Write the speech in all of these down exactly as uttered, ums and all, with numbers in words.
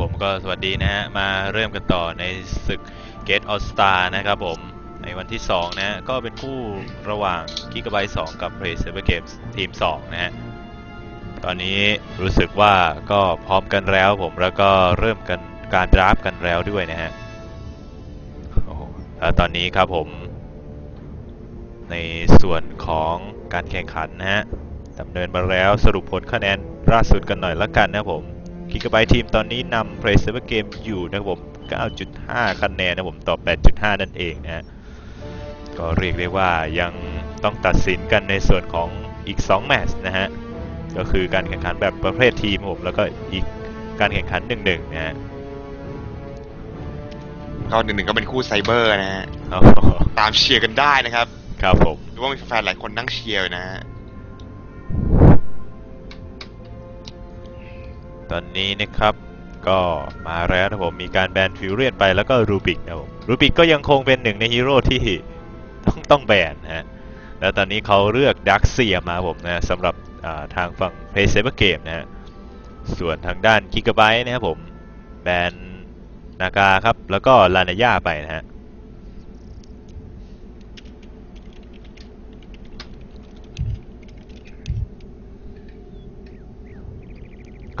ผมก็สวัสดีนะฮะมาเริ่มกันต่อในศึก Get All Star นะครับผมในวันที่สองนะก็เป็นคู่ระหว่าง Gigabyte สองกับ PlayCyberGames ทีมสองนะฮะตอนนี้รู้สึกว่าก็พร้อมกันแล้วผมแล้วก็เริ่มกันการดราฟกันแล้วด้วยนะฮะโอ้โหแล้วตอนนี้ครับผมในส่วนของการแข่งขันนะฮะดำเนินมาแล้วสรุปผลคะแนนล่าสุดกันหน่อยละกันนะครับผมGigabyte ทีมตอนนี้นำ PlayCyberGames อยู่นะครับผม เก้าจุดห้า คะแนนนะผมต่อ แปดจุดห้า นั่นเองนะก็เรียกได้ว่ายังต้องตัดสินกันในส่วนของอีกสองแมตช์นะฮะก็คือการแข่งขันแบบประเภททีมผมแล้วก็อีกการแข่งขัน หนึ่งหนึ่ง นะฮะก็ หนึ่งหนึ่ง ก็เป็นคู่ไซเบอร์นะฮะ ตามเชียร์กันได้นะครับครับผมหรือว่ามีแฟนหลายคนนั่งเชียร์นะฮะตอนนี้นะครับก็มาแล้วนะผมมีการแบนฟิวเรียนไปแล้วก็รูบิกนะผมรูบิกก็ยังคงเป็นหนึ่งในฮีโร่ที่ต้องต้องแบนนะแล้วตอนนี้เขาเลือกดักเซียมาผมนะสำหรับทางฝั่ง PlayCyberGames นะฮะส่วนทางด้าน Gigabyte นะครับผมแบนนากาครับแล้วก็ลานาย่าไปนะฮะ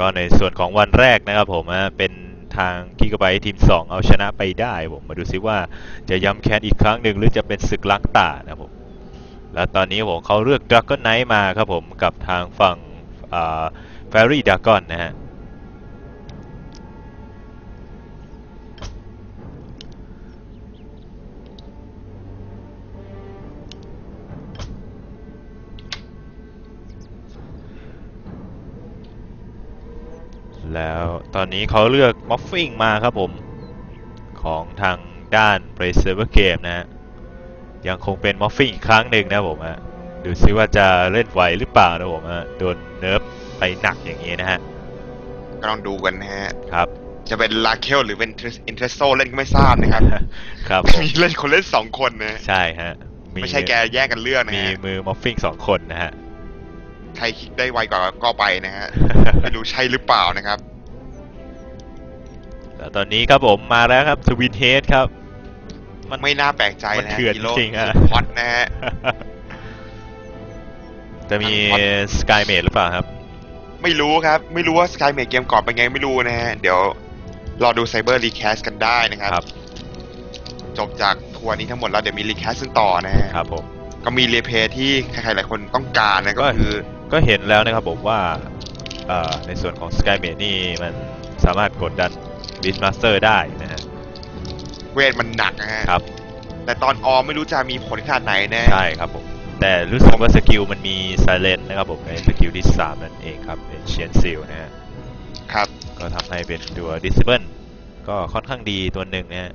ก็ในส่วนของวันแรกนะครับผมเป็นทาง Gigabyte ทีมสองเอาชนะไปได้ผมมาดูซิว่าจะย้ำแค้นอีกครั้งหนึ่งหรือจะเป็นศึกล้างตานะครับผมแล้วตอนนี้ผมเขาเลือก Dragon Knight มาครับผมกับทางฝั่ง Fairy Dragon นะฮะแล้วตอนนี้เขาเลือกมอฟฟิงมาครับผมของทางด้าน PlayCyberGames นะฮะยังคงเป็นมอฟฟิงอีกครั้งหนึ่งนะผมฮะดูซิว่าจะเล่นไหวหรือเปล่านะผมฮะโดนเนิร์ฟไปหนักอย่างนี้นะฮะก็ต้องดูกันนะฮะครับจะเป็นลาเคลหรือเป็น Interso เล่นก็ไม่ทราบนะครับครับมีเล่นคนเล่นสองคนนะใช่ฮะไม่ใช่แกแย่งกันเลือกนะมีมือมอฟฟิงสองคนนะฮะใครคลิกได้ไวกว่าก็ไปนะฮะไม่รู้ใช่หรือเปล่านะครับแล้วตอนนี้ครับผมมาแล้วครับทวินเฮดครับมันไม่น่าแปลกใจนะฮีโร่ฮอตนะฮะจะมีสกายเมดหรือเปล่าครับไม่รู้ครับไม่รู้ว่าสกายเมดเกมก่อนเป็นไงไม่รู้นะฮะเดี๋ยวรอดูไซเบอร์รีแคสกันได้นะครับจบจากทัวร์นี้ทั้งหมดแล้วเดี๋ยวมีรีแคสกันต่อนะฮะครับผมก็มีรีเพย์ที่ใครๆหลายคนต้องการนะก็คือก็เห็นแล้วนะครับผมว่าในส่วนของ Skymate นี่มันสามารถกดดัน Beastmaster ได้นะฮะเวทมันหนักนะฮะครับแต่ตอนออมไม่รู้จะมีผลขนาดไหนนะใช่ครับผมแต่รู้สึกว่าสกิลมันมี Silent นะครับผมในสกิลที่สามนั่นเองครับเป็น Ancient Seal นะฮะครับก็ทำให้เป็นตัว Disable ก็ค่อนข้างดีตัวหนึ่งนะฮะ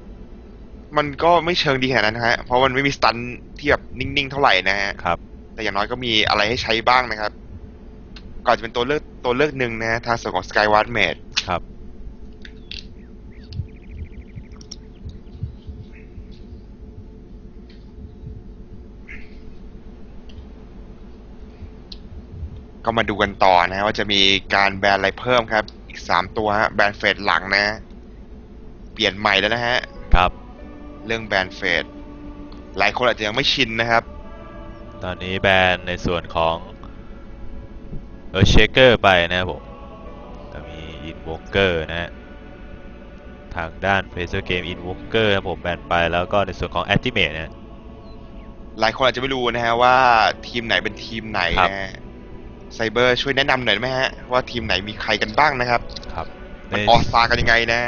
มันก็ไม่เชิงดีแค่นั้นฮะเพราะมันไม่มีสตันที่แบบนิ่งๆเท่าไหร่นะฮะครับแต่อย่างน้อยก็มีอะไรให้ใช้บ้างนะครับก่อนจะเป็นตัวเลือกตัวเลือกหนึ่งนะทางส่วนของ Sky Ward Mage ครับก็มาดูกันต่อนะว่าจะมีการแบนอะไรเพิ่มครับอีกสามตัวฮะแบนเฟสหลังนะเปลี่ยนใหม่แล้วนะฮะครับเรื่องแบนเฟสหลายคนอาจจะยังไม่ชินนะครับตอนนี้แบนในส่วนของเออเชเกอร์ไปนะครับผมจะมีอินวอล์กเกอร์นะฮะทางด้าน PlayCyberGames อินวอล์กเกอร์นะผมแบนไปแล้วก็ในส่วนของแอตติเมทนะหลายคนอาจจะไม่รู้นะฮะว่าทีมไหนเป็นทีมไหนนะฮะไซเบอร์ช่วยแนะนำหน่อยไหมฮะว่าทีมไหนมีใครกันบ้างนะครับครับมันออสตาร์กันยังไงนะ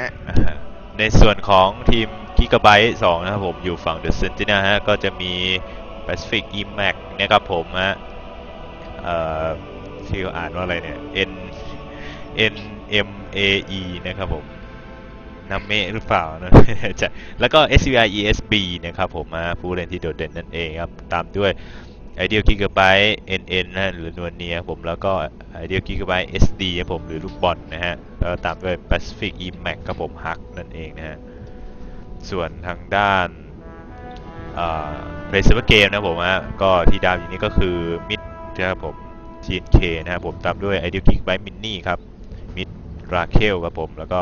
ในส่วนของทีมGigabyte สองนะครับผมอยู่ฝั่ง The Sentinel ฮะก็จะมี Pacific E-Max นะครับผมฮะชื่ออ่านว่าอะไรเนี่ย Nเอ็น เอ็ม เอ อี นะครับผมนัมเมหรือเปล่านะแล้วก็ เอส วี ไอ อี เอส บี นะครับผมฮะผู้เล่นที่โดดเด่นนั่นเองครับตามด้วย Ideal Gigabyte เอ็น เอ็น นะหรือนวลเนียผมแล้วก็ Ideal Gigabyte เอส ดี ครับผมหรือลูกบอลนะฮะแล้วตามด้วย Pacific E-Max ครับผมฮักนั่นเองนะฮะส่วนทางด้านPlayCyberGames นะผมฮะก็ที่ดาวอยู่นี้ก็คือมิดนะครับผม จี เอ็น เค นะครับผมตามด้วย Ideal Geek by Mini ครับมิด Raquel ครับผมแล้วก็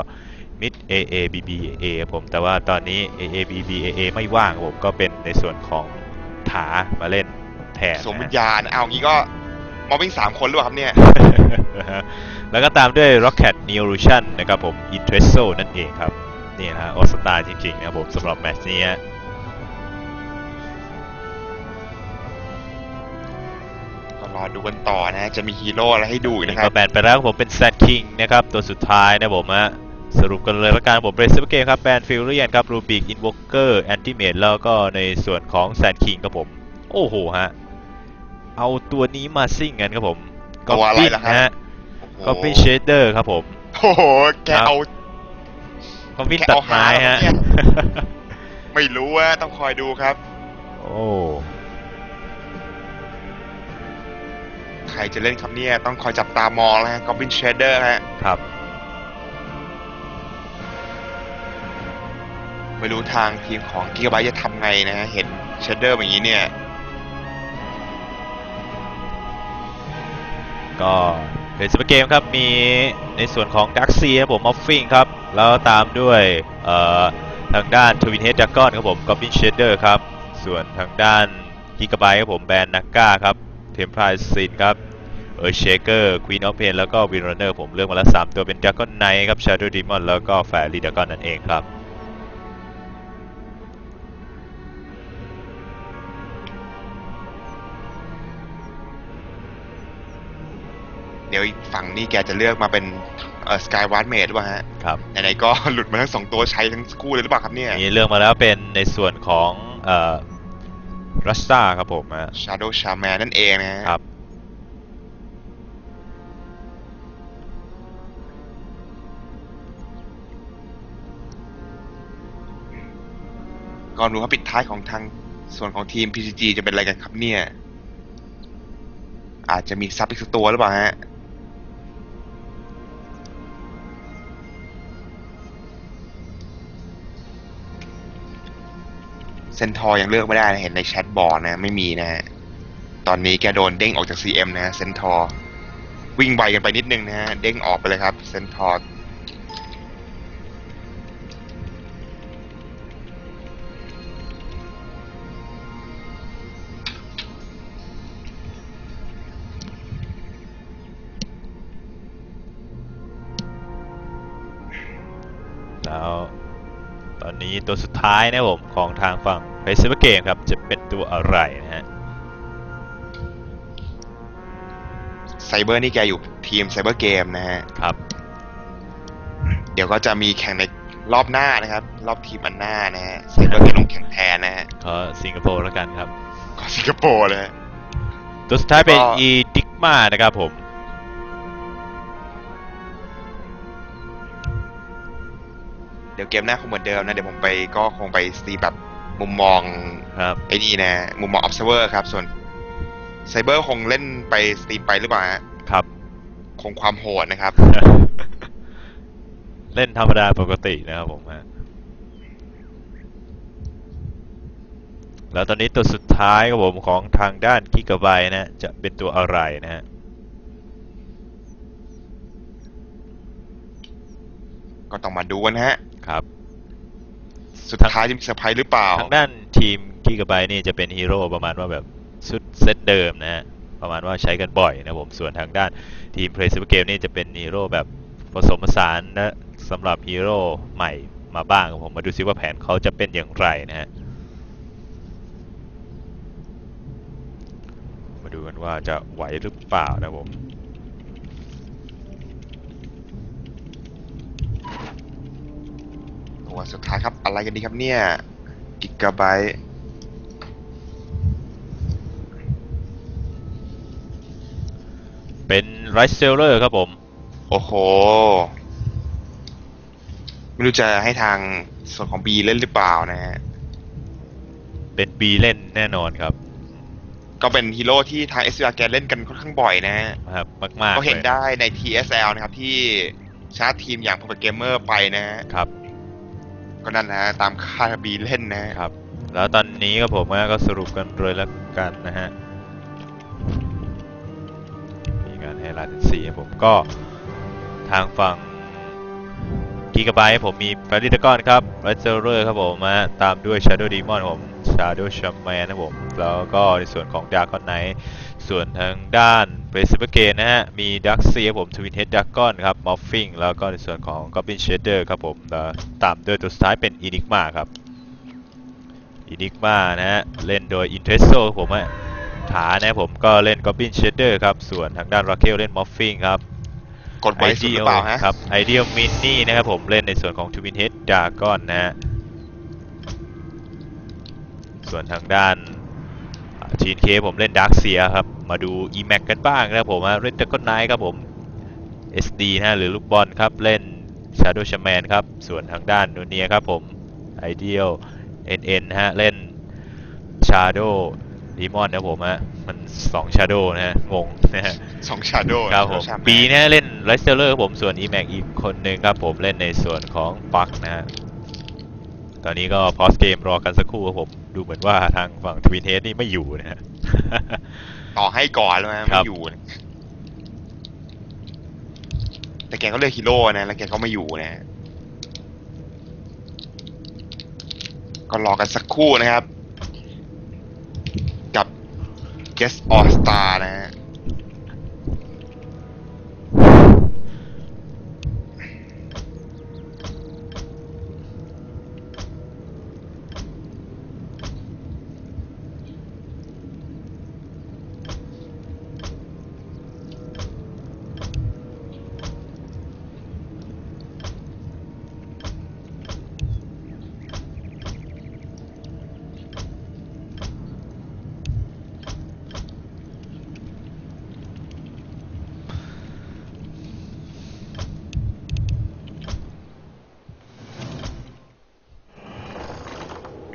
มิด เอ เอ บี บี เอ ผมแต่ว่าตอนนี้ เอ เอ บี บี เอ ไม่ว่างผมก็เป็นในส่วนของถามาเล่นแทนสมวิญญาณเอางี้ก็มอวิ่งสามคนหรือเปล่าครับเนี่ย แล้วก็ตามด้วย Rocket Neolusion นะครับผม Interso นั่นเองครับนี่นะฮะออสตาจริงๆนะครับผมสำหรับแมตช์นี้รอดูกันต่อนะจะมีฮีโร่อะไรให้ดูนะครับแบนไปแล้วผมเป็นแซดคิงนะครับตัวสุดท้ายนะผมฮะสรุปกันเลยละกันผมเบรสเบเกครับแบนฟิลเลียนครับรูบิกอินวอเกอร์แอนติเมทแล้วก็ในส่วนของแซดคิงครับผมโอ้โหฮะเอาตัวนี้มาซิ่งกันครับผมก็อะไรล่ะฮะก็เป็นเชดเดอร์ครับผมโอ้โหแกเอาก็วิ่งตัดไม้ฮะไม่รู้ว่าต้องคอยดูครับโอ้ใครจะเล่นครับเนี่ยต้องคอยจับตามองแล้วฮะก็บินเชดเดอร์ฮะครับไม่รู้ทางทีมของ Gigabyte จะทำไงนะฮะเห็นเชดเดอร์แบบนี้เนี่ยก็เป็นซูเปอร์เกมครับมีในส่วนของกักซีครับผมมอฟฟิงครับแล้วตามด้วยเอ่อทางด้านทวินเฮดดราก้อนครับผมก็บินเชดเดอร์ครับส่วนทางด้าน Gigabyte ครับผมแบนนักก้าครับเทมไพร์ซีนครับเออเชเกอร์ควีนออฟเพนแล้วก็วินรันเนอร์ผมเลือกมาแล้วสามตัวเป็นดราก้อนไนท์ครับชาโดว์ดีมอนแล้วก็แฟรี่ดราก้อนนั่นเองครับเดี๋ยวฝั่งนี้แกจะเลือกมาเป็นเอ่อสกายวาร์ดเมดป่ะฮะครับไหนๆก็หลุดมาทั้งสองตัวใช้ทั้งคู่เลยหรือเปล่าครับเนี่ยนี่เลือกมาแล้วเป็นในส่วนของเอ่อรัสตาครับผมฮะ Shadow Shaman นั่นเองนะครับก่อนดูครับปิดท้ายของทางส่วนของทีม พี ซี จี จะเป็นอะไรกันครับเนี่ยอาจจะมีซับอีกสักตัวหรือเปล่าฮะเซนทอร์ยังเลือกไม่ได้นะเห็นในแชทบอร์ดนะไม่มีนะฮะตอนนี้แกโดนเด้งออกจาก ซี เอ็ม นะเซนทอร์วิ่งไวกันไปนิดนึงนะฮะเด้งออกไปเลยครับเซนทอร์แล้วตอนนี้ตัวสุดท้ายนะผมของทางฝั่ง PlayCyberGames ครับจะเป็นตัวอะไรนะฮะไซเบอร์นี่แกอยู่ทีม PlayCyberGames นะฮะครับเดี๋ยวก็จะมีแข่งในรอบหน้านะครับรอบทีมอันหน้านะฮะ Cyber ลงแข่งแทนนะฮะขอสิงคโปร์แล้วกันครับขอสิงคโปร์เลยตัวสุดท้ายเป็น Edigma นะครับผมเดี๋ยวเกมหน้าคงเหมือนเดิมนะเดี๋ยวผมไปก็คงไปซีแบบมุมมองไอ้นี่นะมุมมอง observer ครับส่วน Cyber คงเล่นไปสตรีมไปหรือเปล่าครับคงความโหดนะครับ เล่นธรรมดาปกตินะครับผมฮะแล้วตอนนี้ตัวสุดท้ายครับผมของทางด้าน Gigabyte นะจะเป็นตัวอะไรนะฮะก็ต้องมาดูกันฮะครับสุดท้ายจะมีเซอร์ไพรส์หรือเปล่าทางด้านทีม Gigabyte นี่จะเป็นฮีโร่ประมาณว่าแบบชุดเซตเดิมนะฮะประมาณว่าใช้กันบ่อยนะผมส่วนทางด้านทีม PlayCyberGames นี่จะเป็นฮีโร่แบบผสมผสานนะสำหรับฮีโร่ใหม่มาบ้างผมมาดูซิว่าแผนเขาจะเป็นอย่างไรนะฮะมาดูกันว่าจะไหวหรือเปล่านะผมวันสุดท้ายครับอะไรกันดีครับเนี่ย Gigabyte เป็นไรเซลเลอร์ครับผมโอ้โหไม่รู้จะให้ทางส่วนของ B เล่นหรือเปล่านะฮะเป็น B เล่นแน่นอนครับก็เป็นฮีโร่ที่ทาง เอส วี ไอ แกเล่นกันค่อนข้างบ่อยนะครับมากๆก็เห็นได้ใน ที เอส แอล นะครับที่ชาร์จทีมอย่าง Poker Gamer ไปนะครับก็นั่นนะตามคาบีเล่นนะครับแล้วตอนนี้ก็ผมก็สรุปกันเลยละกันนะฮะมีการให้ลาเทนซี่ผมก็ทางฝั่ง Gigabyte ผมมีปาริตากอนครับไรเซอร์ครับผมมาตามด้วย Shadow Demon ผม Shadow Shaman นะผมแล้วก็ในส่วนของ Dark Knight ส่วนทางด้าน PlayCyberGames นะฮะมี Dark Sea ผม Twin Head Dragon ครับ Morphing แล้วก็ในส่วนของ Goblin Shader ครับผมแล้วตามด้วยตัวสุดท้ายเป็น Enigma ครับ Enigma นะฮะเล่นโดย Interso ผมฮะฐานนะผมก็เล่น Goblin Shader ครับส่วนทางด้าน Rocket เล่น Morphing ครับกดไว้สุดหรือเปล่าฮะครับไอเดียมินนี่นะครับผมเล่นในส่วนของ Twin Head Dragon นะฮะส่วนทางด้านทีนเคผมเล่น Dark Seer ครับมาดู E-Max กันบ้างนะครับผมเล่น Rocket Neolusion ครับผม เอส ดี นะหรือลูกบอลครับเล่น Shadow Shaman ครับส่วนทางด้านโนเนียครับผม Ideal เอ็น เอ็น ฮะเล่น Shadow Demon นะผมฮะมันสอง Shadow นะฮะงงนะฮะสอง Shadow ครับผมปีนะเล่น Wrestler ครับผมส่วน E-Max อีกคนนึงครับผมเล่นในส่วนของ Buck นะฮะตอนนี้ก็พอสเกมรอกันสักครู่ครับผมดูเหมือนว่าทางฝั่ง Twin Head นี่ไม่อยู่นะฮะต่อให้ก่อนแล้วนะไม่อยู่นะแต่แกก็เลือกฮีโร่นะแล้วแกก็ไม่อยู่นะก็รอกันสักครู่นะครับกับ Get All Star นะฮะ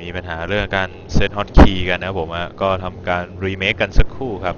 มีปัญหาเรื่องการเซตฮอตคีย์กันนะผมก็ทำการรีเมคกันสักครู่ครับ